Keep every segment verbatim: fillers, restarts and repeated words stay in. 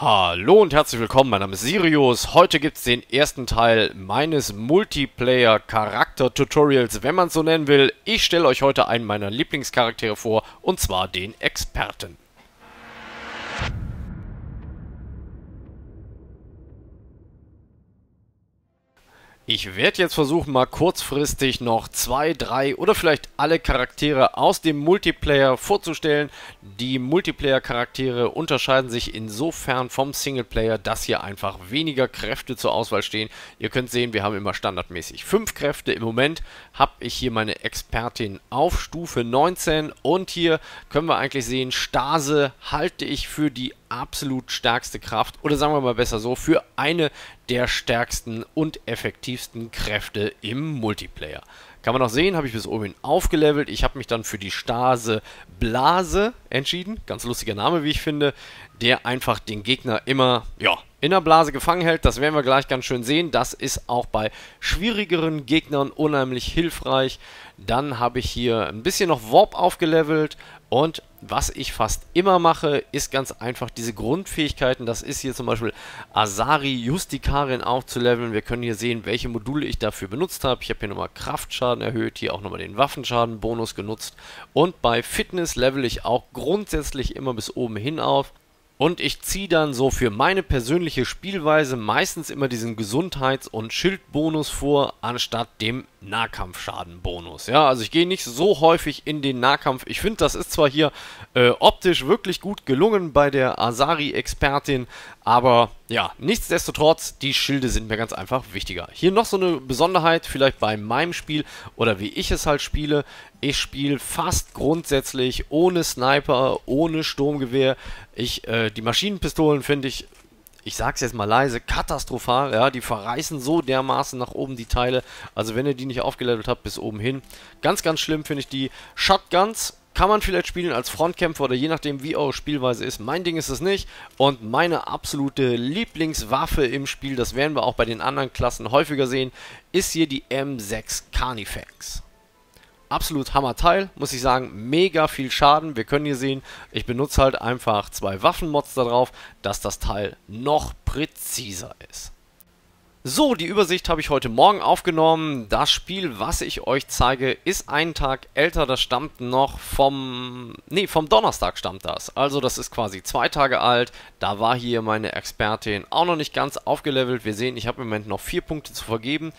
Hallo und herzlich willkommen, mein Name ist Sirius. Heute gibt es den ersten Teil meines Multiplayer-Charakter-Tutorials, wenn man es so nennen will. Ich stelle euch heute einen meiner Lieblingscharaktere vor, und zwar den Experten. Ich werde jetzt versuchen, mal kurzfristig noch zwei, drei oder vielleicht alle Charaktere aus dem Multiplayer vorzustellen. Die Multiplayer-Charaktere unterscheiden sich insofern vom Singleplayer, dass hier einfach weniger Kräfte zur Auswahl stehen. Ihr könnt sehen, wir haben immer standardmäßig fünf Kräfte. Im Moment habe ich hier meine Expertin auf Stufe neunzehn und hier können wir eigentlich sehen, Stase halte ich für die absolut stärkste Kraft, oder sagen wir mal besser so, für eine der stärksten und effektivsten Kräfte im Multiplayer. Kann man auch sehen, habe ich bis oben hin aufgelevelt. Ich habe mich dann für die Stase Blase entschieden, ganz lustiger Name, wie ich finde, der einfach den Gegner immer, ja, in der Blase gefangen hält. Das werden wir gleich ganz schön sehen. Das ist auch bei schwierigeren Gegnern unheimlich hilfreich. Dann habe ich hier ein bisschen noch Warp aufgelevelt. Und was ich fast immer mache, ist ganz einfach diese Grundfähigkeiten. Das ist hier zum Beispiel Asari, Justikarin aufzuleveln. Wir können hier sehen, welche Module ich dafür benutzt habe. Ich habe hier nochmal Kraftschaden erhöht, hier auch nochmal den Waffenschadenbonus genutzt. Und bei Fitness level ich auch grundsätzlich immer bis oben hin auf. Und ich ziehe dann so für meine persönliche Spielweise meistens immer diesen Gesundheits- und Schildbonus vor, anstatt dem Nahkampfschadenbonus. Ja, also ich gehe nicht so häufig in den Nahkampf. Ich finde, das ist zwar hier äh, optisch wirklich gut gelungen bei der Asari-Expertin, aber ja, nichtsdestotrotz, die Schilde sind mir ganz einfach wichtiger. Hier noch so eine Besonderheit, vielleicht bei meinem Spiel oder wie ich es halt spiele. Ich spiele fast grundsätzlich ohne Sniper, ohne Sturmgewehr. Ich, äh, die Maschinenpistolen finde ich, ich sag's jetzt mal leise, katastrophal. Ja, die verreißen so dermaßen nach oben die Teile. Also wenn ihr die nicht aufgelevelt habt, bis oben hin. Ganz, ganz schlimm finde ich die Shotguns. Kann man vielleicht spielen als Frontkämpfer oder je nachdem, wie eure Spielweise ist. Mein Ding ist es nicht. Und meine absolute Lieblingswaffe im Spiel, das werden wir auch bei den anderen Klassen häufiger sehen, ist hier die M sechs Carnifex. Absolut Hammerteil, muss ich sagen, mega viel Schaden. Wir können hier sehen, ich benutze halt einfach zwei Waffenmods darauf, dass das Teil noch präziser ist. So, die Übersicht habe ich heute Morgen aufgenommen. Das Spiel, was ich euch zeige, ist einen Tag älter. Das stammt noch vom... Nee, vom Donnerstag stammt das. Also das ist quasi zwei Tage alt. Da war hier meine Expertin auch noch nicht ganz aufgelevelt. Wir sehen, ich habe im Moment noch vier Punkte zu vergeben.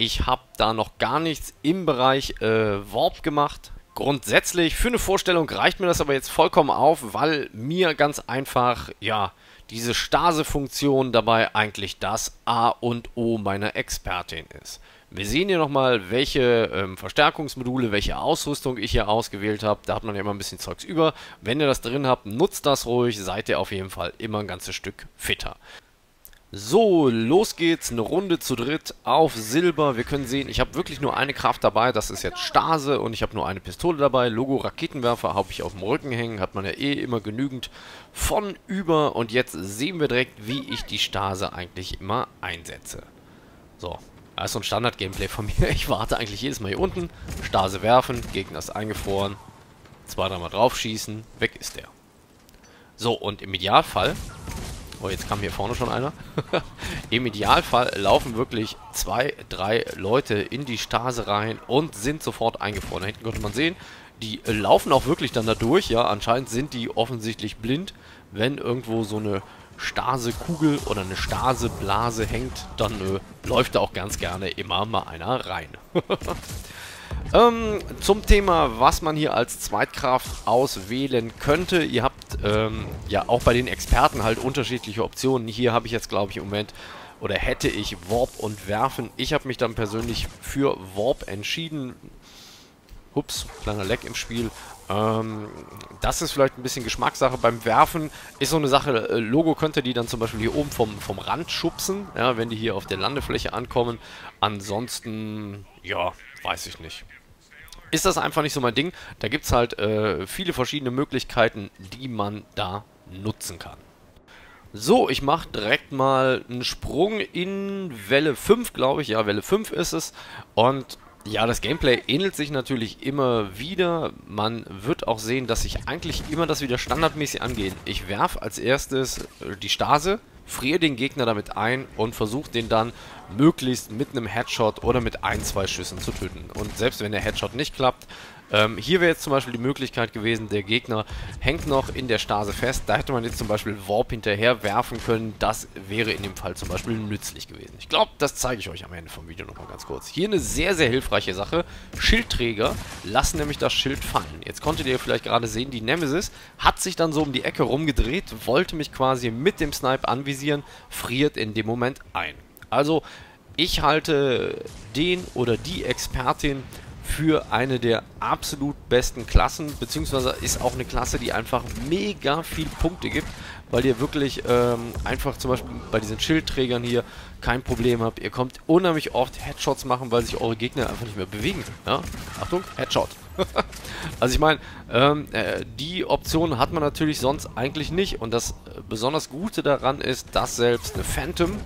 Ich habe da noch gar nichts im Bereich äh, Warp gemacht. Grundsätzlich, für eine Vorstellung reicht mir das aber jetzt vollkommen auf, weil mir ganz einfach, ja... diese Stase-Funktion dabei eigentlich das A und O meiner Expertin ist. Wir sehen hier nochmal, welche ähm, Verstärkungsmodule, welche Ausrüstung ich hier ausgewählt habe. Da hat man ja immer ein bisschen Zeugs über. Wenn ihr das drin habt, nutzt das ruhig. Seid ihr auf jeden Fall immer ein ganzes Stück fitter. So, los geht's. Eine Runde zu dritt auf Silber. Wir können sehen, ich habe wirklich nur eine Kraft dabei. Das ist jetzt Stase und ich habe nur eine Pistole dabei. Logo Raketenwerfer habe ich auf dem Rücken hängen. Hat man ja eh immer genügend von über. Und jetzt sehen wir direkt, wie ich die Stase eigentlich immer einsetze. So, das ist so ein Standard-Gameplay von mir. Ich warte eigentlich jedes Mal hier unten. Stase werfen, Gegner ist eingefroren. Zwei, dreimal drauf schießen. Weg ist der. So, und im Idealfall... Oh, jetzt kam hier vorne schon einer. Im Idealfall laufen wirklich zwei, drei Leute in die Stase rein und sind sofort eingefroren. Da hinten konnte man sehen, die laufen auch wirklich dann da durch. Ja, anscheinend sind die offensichtlich blind. Wenn irgendwo so eine Stase-Kugel oder eine Stase-Blase hängt, dann äh, läuft da auch ganz gerne immer mal einer rein. Ähm, zum Thema, was man hier als Zweitkraft auswählen könnte. Ihr habt ähm, ja auch bei den Experten halt unterschiedliche Optionen. Hier habe ich jetzt, glaube ich, im Moment, oder hätte ich Warp und Werfen. Ich habe mich dann persönlich für Warp entschieden. Ups, kleiner Leck im Spiel. Ähm, das ist vielleicht ein bisschen Geschmackssache. Beim Werfen ist so eine Sache, äh, Logo könnte die dann zum Beispiel hier oben vom, vom Rand schubsen, ja, wenn die hier auf der Landefläche ankommen. Ansonsten, ja, weiß ich nicht. Ist das einfach nicht so mein Ding? Da gibt es halt äh, viele verschiedene Möglichkeiten, die man da nutzen kann. So, ich mache direkt mal einen Sprung in Welle fünf, glaube ich. Ja, Welle fünf ist es. Und Ja, das Gameplay ähnelt sich natürlich immer wieder. Man wird auch sehen, dass ich eigentlich immer das wieder standardmäßig angehe. Ich werfe als erstes die Stase, friere den Gegner damit ein und versuche den dann möglichst mit einem Headshot oder mit ein, zwei Schüssen zu töten. Und selbst wenn der Headshot nicht klappt, ähm, hier wäre jetzt zum Beispiel die Möglichkeit gewesen, der Gegner hängt noch in der Stase fest. Da hätte man jetzt zum Beispiel Warp hinterher werfen können. Das wäre in dem Fall zum Beispiel nützlich gewesen. Ich glaube, das zeige ich euch am Ende vom Video nochmal ganz kurz. Hier eine sehr, sehr hilfreiche Sache. Schildträger lassen nämlich das Schild fallen. Jetzt konntet ihr vielleicht gerade sehen, die Nemesis hat sich dann so um die Ecke rumgedreht, wollte mich quasi mit dem Snipe anvisieren, friert in dem Moment ein. Also, ich halte den oder die Expertin für eine der absolut besten Klassen, beziehungsweise ist auch eine Klasse, die einfach mega viel Punkte gibt, weil ihr wirklich ähm, einfach zum Beispiel bei diesen Schildträgern hier kein Problem habt. Ihr kommt unheimlich oft Headshots machen, weil sich eure Gegner einfach nicht mehr bewegen. Ja? Achtung, Headshot. Also ich meine, ähm, äh, die Option hat man natürlich sonst eigentlich nicht, und das besonders Gute daran ist, dass selbst eine Phantom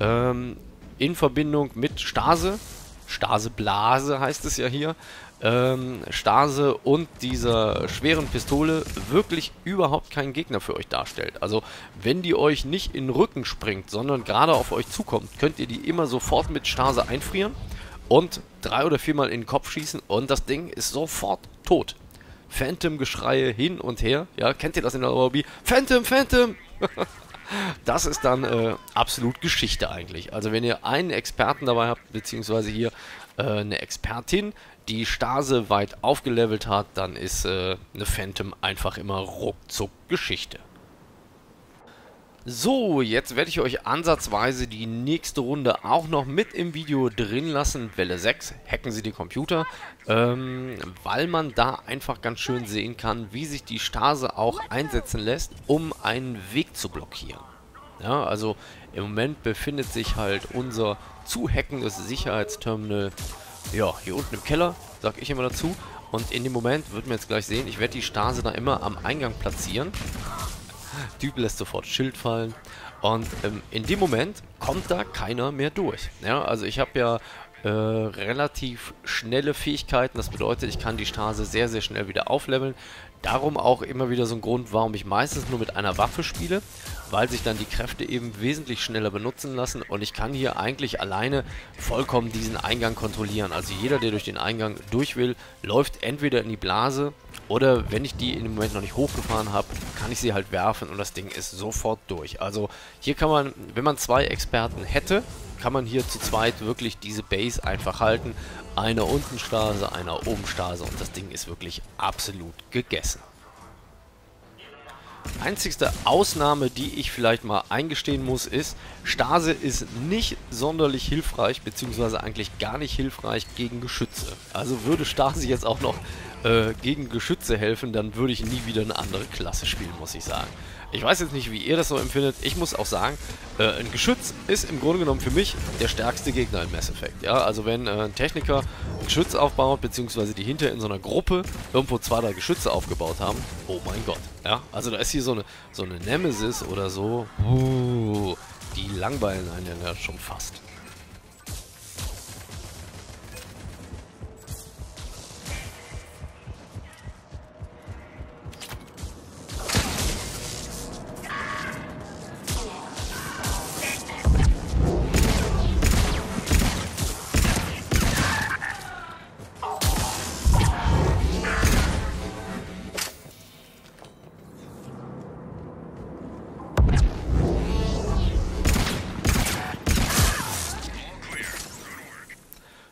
ähm, in Verbindung mit Stase, Staseblase heißt es ja hier, ähm, Stase und dieser schweren Pistole wirklich überhaupt keinen Gegner für euch darstellt. Also wenn die euch nicht in den Rücken springt, sondern gerade auf euch zukommt, könnt ihr die immer sofort mit Stase einfrieren und drei oder viermal in den Kopf schießen und das Ding ist sofort tot. Phantom-Geschreie hin und her, ja, kennt ihr das in der Lobby? Phantom, Phantom! Das ist dann äh, absolut Geschichte eigentlich. Also wenn ihr einen Experten dabei habt, beziehungsweise hier äh, eine Expertin, die Stase weit aufgelevelt hat, dann ist äh, eine Phantom einfach immer ruckzuck Geschichte. So, jetzt werde ich euch ansatzweise die nächste Runde auch noch mit im Video drin lassen. Welle sechs, hacken Sie den Computer, ähm, weil man da einfach ganz schön sehen kann, wie sich die Stase auch einsetzen lässt, um einen Weg zu blockieren. Ja, also im Moment befindet sich halt unser zu hackendes Sicherheitsterminal, ja, hier unten im Keller, sag ich immer dazu. Und in dem Moment, wird man jetzt gleich sehen, ich werde die Stase da immer am Eingang platzieren. Typ lässt sofort Schild fallen und ähm, in dem Moment kommt da keiner mehr durch. Ja, also ich habe ja äh, relativ schnelle Fähigkeiten, das bedeutet, ich kann die Stase sehr, sehr schnell wieder aufleveln. Darum auch immer wieder so ein Grund, warum ich meistens nur mit einer Waffe spiele, weil sich dann die Kräfte eben wesentlich schneller benutzen lassen und ich kann hier eigentlich alleine vollkommen diesen Eingang kontrollieren. Also jeder, der durch den Eingang durch will, läuft entweder in die Blase oder wenn ich die in dem Moment noch nicht hochgefahren habe, kann ich sie halt werfen und das Ding ist sofort durch. Also hier kann man, wenn man zwei Experten hätte, kann man hier zu zweit wirklich diese Base einfach halten. Einer unten Stase, einer oben Stase und das Ding ist wirklich absolut gegessen. Einzigste Ausnahme, die ich vielleicht mal eingestehen muss, ist, Stase ist nicht sonderlich hilfreich, beziehungsweise eigentlich gar nicht hilfreich gegen Geschütze. Also würde Stase jetzt auch noch äh, gegen Geschütze helfen, dann würde ich nie wieder eine andere Klasse spielen, muss ich sagen. Ich weiß jetzt nicht, wie ihr das so empfindet. Ich muss auch sagen, äh, ein Geschütz ist im Grunde genommen für mich der stärkste Gegner in Mass Effect. Ja? Also wenn äh, ein Techniker ein Geschütz aufbaut, beziehungsweise die hinter in so einer Gruppe irgendwo zwei, drei Geschütze aufgebaut haben, oh mein Gott. Ja? Also da ist hier so eine, so eine Nemesis oder so, uh, die langweilen einen ja schon fast.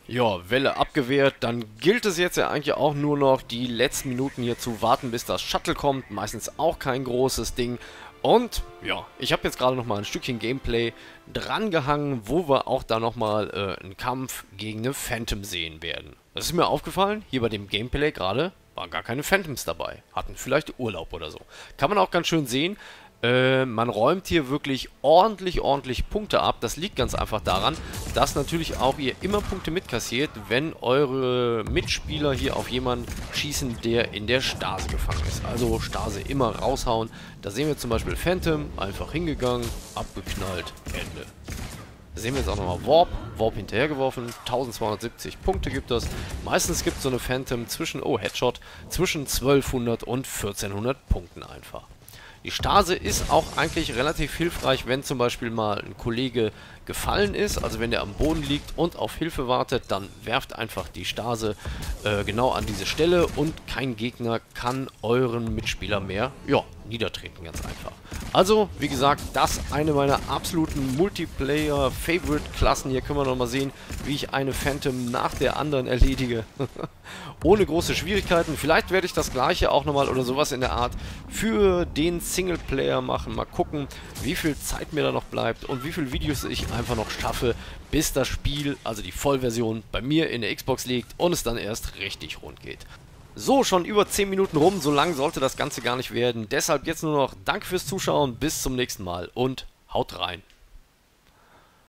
Ja, Welle abgewehrt, dann gilt es jetzt ja eigentlich auch nur noch die letzten Minuten hier zu warten, bis das Shuttle kommt, meistens auch kein großes Ding. Und ja, ich habe jetzt gerade nochmal ein Stückchen Gameplay dran gehangen, wo wir auch da nochmal äh, einen Kampf gegen eine Phantom sehen werden. Das ist mir aufgefallen, hier bei dem Gameplay gerade waren gar keine Phantoms dabei, hatten vielleicht Urlaub oder so. Kann man auch ganz schön sehen. Äh, man räumt hier wirklich ordentlich, ordentlich Punkte ab. Das liegt ganz einfach daran, dass natürlich auch ihr immer Punkte mitkassiert, wenn eure Mitspieler hier auf jemanden schießen, der in der Stase gefangen ist. Also Stase immer raushauen. Da sehen wir zum Beispiel Phantom, einfach hingegangen, abgeknallt, Ende. Da sehen wir jetzt auch nochmal Warp. Warp hinterhergeworfen. eintausendzweihundertsiebzig Punkte gibt es. Meistens gibt es so eine Phantom zwischen, oh Headshot, zwischen zwölfhundert und vierzehnhundert Punkten einfach. Die Stase ist auch eigentlich relativ hilfreich, wenn zum Beispiel mal ein Kollege gefallen ist, also wenn der am Boden liegt und auf Hilfe wartet, dann werft einfach die Stase äh, genau an diese Stelle und kein Gegner kann euren Mitspieler mehr, ja, niedertreten, ganz einfach. Also, wie gesagt, das eine meiner absoluten Multiplayer-Favorite-Klassen. Hier können wir nochmal sehen, wie ich eine Phantom nach der anderen erledige. Ohne große Schwierigkeiten. Vielleicht werde ich das gleiche auch nochmal oder sowas in der Art für den Singleplayer machen. Mal gucken, wie viel Zeit mir da noch bleibt und wie viele Videos ich einfach noch schaffe, bis das Spiel, also die Vollversion, bei mir in der Xbox liegt und es dann erst richtig rund geht. So, schon über zehn Minuten rum, so lang sollte das Ganze gar nicht werden. Deshalb jetzt nur noch Dank fürs Zuschauen, bis zum nächsten Mal und haut rein.